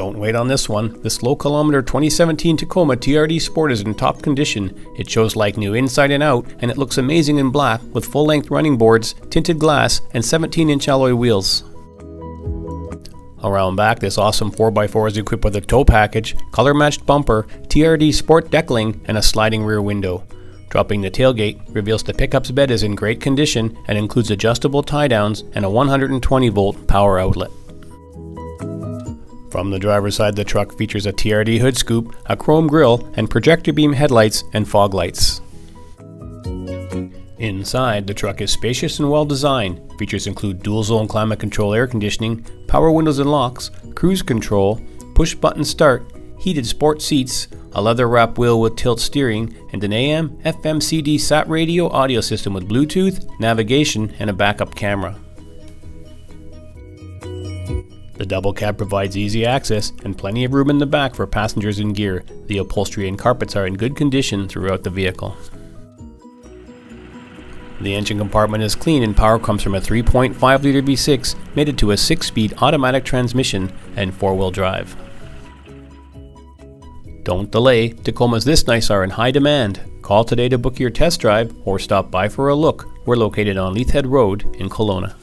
Don't wait on this one. This low kilometer 2017 Tacoma TRD Sport is in top condition. It shows like new inside and out, and it looks amazing in black with full-length running boards, tinted glass, and 17-inch alloy wheels. Around back, this awesome 4x4 is equipped with a tow package, color-matched bumper, TRD Sport deckling, and a sliding rear window. Dropping the tailgate reveals the pickup's bed is in great condition and includes adjustable tie-downs and a 120-volt power outlet. From the driver's side, the truck features a TRD hood scoop, a chrome grille, and projector beam headlights and fog lights. Inside, the truck is spacious and well designed. Features include dual-zone climate control air conditioning, power windows and locks, cruise control, push-button start, heated sport seats, a leather-wrapped wheel with tilt steering, and an AM, FM, CD sat radio audio system with Bluetooth, navigation, and a backup camera. The double cab provides easy access and plenty of room in the back for passengers and gear. The upholstery and carpets are in good condition throughout the vehicle. The engine compartment is clean and power comes from a 3.5-liter V6 mated to a 6-speed automatic transmission and 4-wheel drive. Don't delay, Tacomas this nice are in high demand. Call today to book your test drive or stop by for a look. We're located on Leathead Road in Kelowna.